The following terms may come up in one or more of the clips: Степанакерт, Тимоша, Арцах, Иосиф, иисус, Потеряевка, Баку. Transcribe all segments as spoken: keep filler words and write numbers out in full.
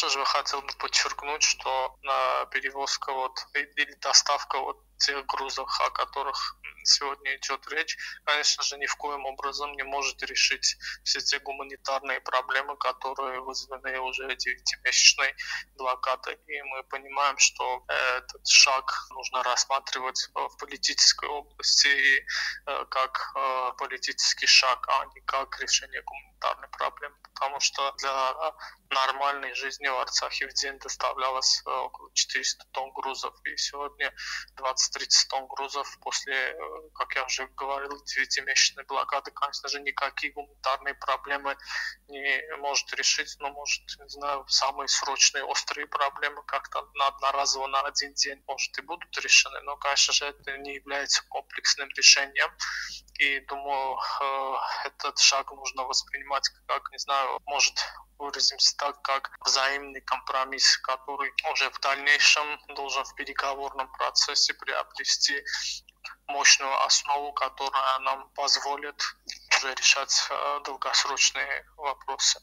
Также же хотел бы подчеркнуть, что перевозка вот, или доставка вот тех грузов, о которых сегодня идет речь, конечно же, ни в коем образом не может решить все те гуманитарные проблемы, которые вызваны уже девятимесячной блокадой. И мы понимаем, что этот шаг нужно рассматривать в политической области и как политический шаг, а не как решение гуманитарной проблемы. Потому что для нормальной жизни в Арцахе в день доставлялось около четыреста тонн грузов. И сегодня двадцать-тридцать тонн грузов после, как я уже говорил, девятимесячной блокады, конечно же, никакие гуманитарные проблемы не может решить, но может, не знаю, самые срочные, острые проблемы как-то одноразово на один день, может, и будут решены, но, конечно же, это не является комплексным решением, и, думаю, этот шаг нужно воспринимать как, не знаю, может, выразимся так, как взаимный компромисс, который уже в дальнейшем должен в переговорном процессе приобрести мощную основу, которая нам позволит уже решать долгосрочные вопросы.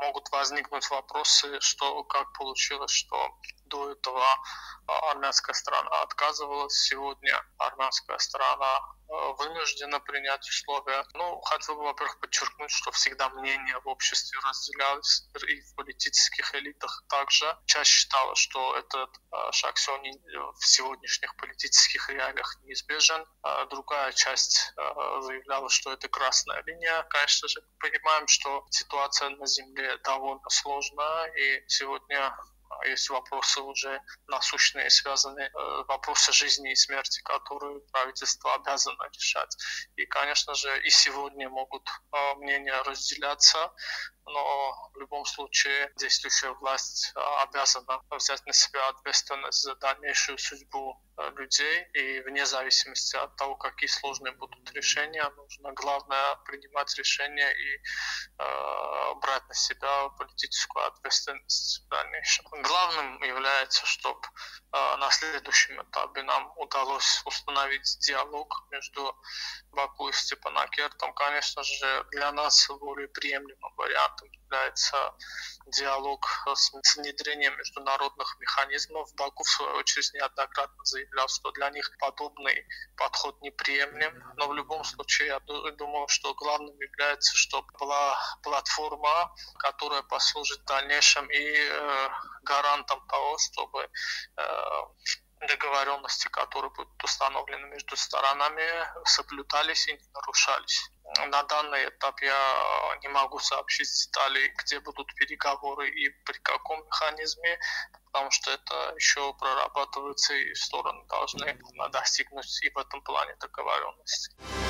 Могут возникнуть вопросы, что как получилось, что до этого армянская сторона отказывалась, сегодня армянская сторона вынуждена принять условия. Ну, хотел бы, во-первых, подчеркнуть, что всегда мнения в обществе разделялись, и в политических элитах также. Часть считала, что этот шаг в сегодняшних политических реалиях неизбежен. Другая часть заявляла, что это красная линия. Конечно же, понимаем, что ситуация на земле довольно сложная, и сегодня есть вопросы уже насущные, связанные э, вопросы жизни и смерти, которые правительство обязано решать. И, конечно же, и сегодня могут э, мнения разделяться, но в любом случае действующая власть э, обязана взять на себя ответственность за дальнейшую судьбу э, людей. И вне зависимости от того, какие сложные будут решения, нужно главное принимать решения и э, брать на себя политическую ответственность в дальнейшем. Главным является, чтобы э, на следующем этапе нам удалось установить диалог между Баку и Степанакертом. Конечно же, для нас более приемлемым вариантом является диалог с внедрением международных механизмов. Баку, в свою очередь, неоднократно заявлял, что для них подобный подход неприемлем. Но в любом случае, я думаю, что главным является, чтобы была платформа, которая послужит в дальнейшем и э, гарантом того, чтобы э, договоренности, которые будут установлены между сторонами, соблюдались и не нарушались. На данный этап я не могу сообщить детали, где будут переговоры и при каком механизме, потому что это еще прорабатывается, и стороны должны достигнуть и в этом плане договоренности.